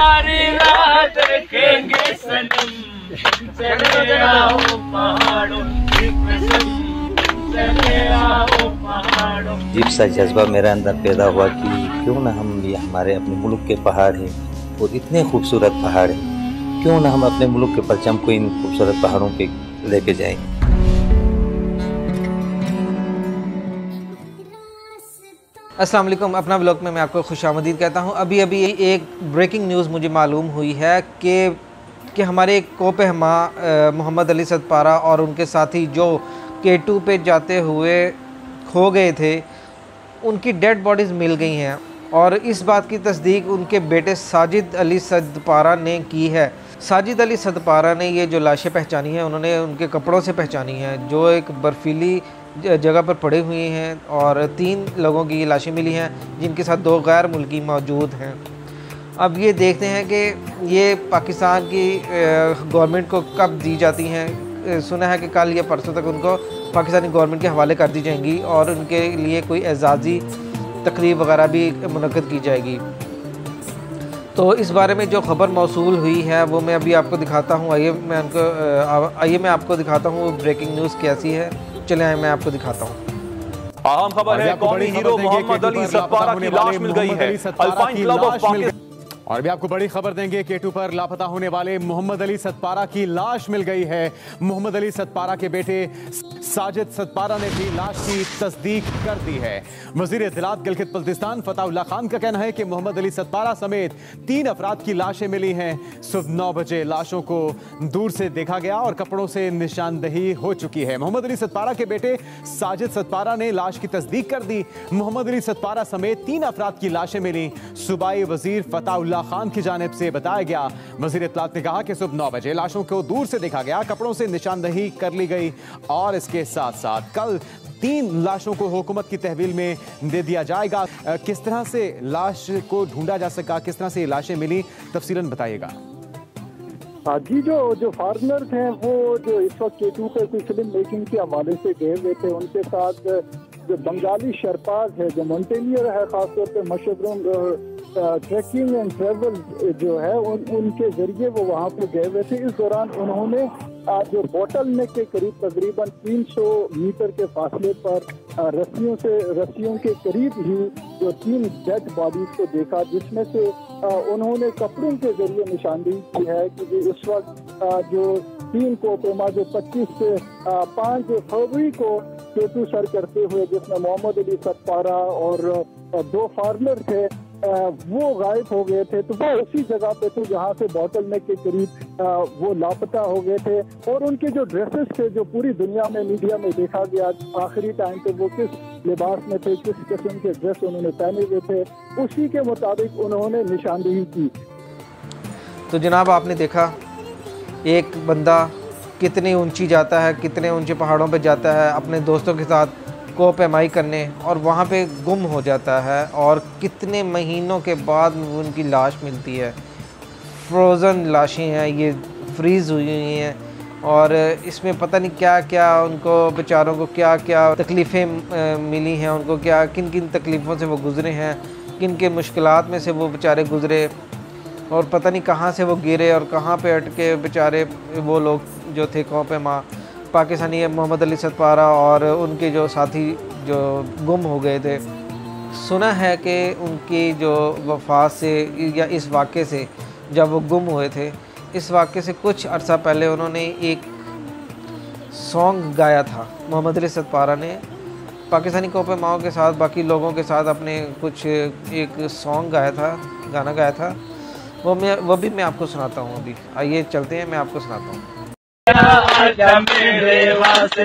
सारी रात रखेंगे सनम, चले आओ पहाड़ों की कसम, चले आओ पहाड़ों। अजीब सा जज्बा मेरा अंदर पैदा हुआ कि क्यों ना हम भी, हमारे अपने मुल्क के पहाड़ हैं और इतने खूबसूरत पहाड़ हैं, क्यों ना हम अपने मुल्क के परचम को इन खूबसूरत पहाड़ों पे लेके जाएं। अस्सलाम वालेकुम, अपना ब्लॉग में मैं आपको खुशामदीद कहता हूँ। अभी अभी एक ब्रेकिंग न्यूज़ मुझे मालूम हुई है कि हमारे एक कोहपेहमा मोहम्मद अली सदपारा और उनके साथी जो K2 पे जाते हुए खो गए थे, उनकी डेड बॉडीज़ मिल गई हैं और इस बात की तस्दीक उनके बेटे साजिद अली सदपारा ने की है। साजिद अली सदपारा ने ये जो लाशें पहचानी हैं, उन्होंने उनके कपड़ों से पहचानी हैं, जो एक बर्फीली जगह पर पड़े हुए हैं और 3 लोगों की लाशें मिली हैं, जिनके साथ 2 गैर मुल्की मौजूद हैं। अब ये देखते हैं कि ये पाकिस्तान की गवर्नमेंट को कब दी जाती हैं। सुना है कि कल या परसों तक उनको पाकिस्तानी गवर्नमेंट के हवाले कर दी जाएंगी और उनके लिए कोई एजाज़ी तकरीब वगैरह भी मुनक़द की जाएगी। तो इस बारे में जो ख़बर मौसूल हुई है वो मैं अभी आपको दिखाता हूँ। आइए मैं आपको दिखाता हूँ ब्रेकिंग न्यूज़ कैसी है। चले आए, मैं आपको दिखाता हूँ। अहम खबर है, कौमी हीरो मोहम्मद अली सदपारा की लाश मिल गई है। Alpine Club of Pakistan. और भी आपको बड़ी खबर देंगे, K2 पर लापता होने वाले मोहम्मद अली सदपारा की लाश मिल गई है। मोहम्मद अली सदपारा के बेटे साजिद सदपारा ने भी लाश की तस्दीक कर दी है। वजीर इत्तलात गिलगित-बल्तिस्तान फतहुल लाह खान का कहना है कि मोहम्मद अली सदपारा समेत 3 अफराद की लाशें मिली हैं। सुबह 9 बजे लाशों को दूर से देखा गया और कपड़ों से निशानदही हो चुकी है। मोहम्मद अली सदपारा के बेटे साजिद सदपारा ने लाश की तस्दीक कर दी। मोहम्मद अली सदपारा समेत 3 अफराद की लाशें मिली। सूबाई वजीर फतहुल खान की जानिब से बताया गया। वजीर इत्तलात ने कहा कि सुबह 9 बजे लाशों को दूर से देखा गया, कपड़ों से निशानदही कर ली गई और इसके साथ साथ कल 3 लाशों को हुकूमत की तहवील में दे दिया जाएगा। किस तरह से लाश को ढूंढा जा सका, किस तरह से लाशें मिली, तफसीलन बताइएगा। जी, जो फार्मर्स हैं वो जो इस वक्त K2 पे कोई फिल्म मेकिंग के हवाले से गए हुए थे, उनके साथ जो बंगाली शरपाज है, जो माउंटेनियर है, खासतौर पर मशरूम ट्रैकिंग एंड ट्रेवल जो है, उनके जरिए वो वहाँ पे गए हुए थे। इस दौरान उन्होंने जो बोटल में के करीब तकरीबन 300 मीटर के फासले पर रस्सियों के करीब ही जो 3 डेड बॉडीज को देखा, जिसमें से उन्होंने कपड़ों के जरिए निशानदेही की है कि इस वक्त जो 3 कोपेमा जो 25 से 5 फरवरी को K2 सर करते हुए, जिसमें मोहम्मद अली सदपारा और 2 फार्मर थे, वो गायब हो गए थे। तो वो उसी जगह पे थे जहाँ से बोतल में के करीब वो लापता हो गए थे और उनके जो ड्रेसेस थे, जो पूरी दुनिया में मीडिया में देखा गया आखिरी टाइम पे वो किस लिबास में थे, किस किस्म के ड्रेस उन्होंने पहने हुए थे, उसी के मुताबिक उन्होंने निशानदेही की। तो जनाब, आपने देखा एक बंदा कितनी ऊंची जाता है, कितने ऊंचे पहाड़ों पर जाता है अपने दोस्तों के साथ को पैमाई करने, और वहाँ पे गुम हो जाता है और कितने महीनों के बाद उनकी लाश मिलती है। फ्रोज़न लाशें हैं, ये फ्रीज़ हुई हुई हैं और इसमें पता नहीं क्या क्या उनको, बेचारों को क्या क्या तकलीफ़ें मिली हैं, उनको क्या किन किन तकलीफ़ों से वो गुज़रे हैं, किन किन मुश्किलात में से वो बेचारे गुज़रे और पता नहीं कहाँ से वो गिरे और कहाँ पे अटके बेचारे वो लोग जो थे कोहपेमा पाकिस्तानी मोहम्मद अली सदपारा और उनके जो साथी जो गुम हो गए थे। सुना है कि उनकी जो वफात से या इस वाक़े से, जब वो गुम हुए थे, इस वाक़े से कुछ अरसा पहले उन्होंने एक सॉन्ग गाया था मोहम्मद अली सदपारा ने पाकिस्तानी कोहपेमाओं के साथ, बाकी लोगों के साथ अपने कुछ एक सॉन्ग गाना गाया था। वो भी मैं आपको सुनाता हूँ। अभी आइए चलते हैं, मैं आपको सुनाता हूँ। आजा मेरे वास्ते,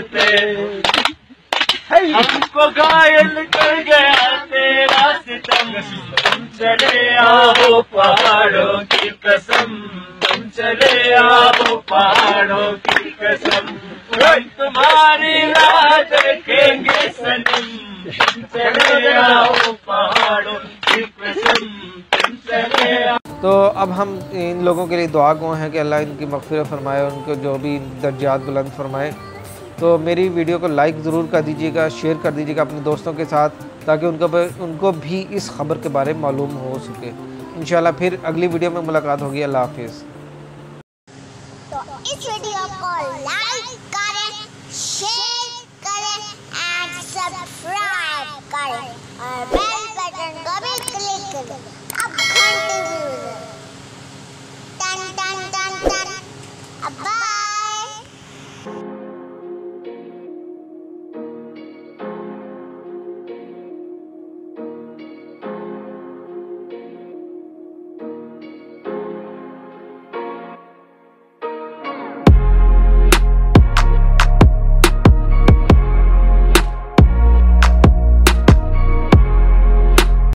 हमको घायल कर गया तेरा सितम, तुम चले आओ पहाड़ों की कसम, तुम चले आओ पहाड़ों की कसम, तुम्हारी रात रखेंगे सनम, चले आओ पहाड़ों की कसम, तुम चले आओ। तो अब हम इन लोगों के लिए दुआ गो हैं कि अल्लाह इनकी मग़फ़िरत फ़रमाए, उनको जो भी दर्जात बुलंद फ़रमाए। तो मेरी वीडियो को लाइक ज़रूर कर दीजिएगा, शेयर कर दीजिएगा अपने दोस्तों के साथ, ताकि उनको भी इस ख़बर के बारे में मालूम हो सके। इन इंशाल्लाह फिर अगली वीडियो में मुलाकात होगी। अल्लाह हाफिज़। तो इस वीडियो को लाइक करें, शेयर करें एंड सब्सक्राइब करें और बेल बटन को भी क्लिक करें।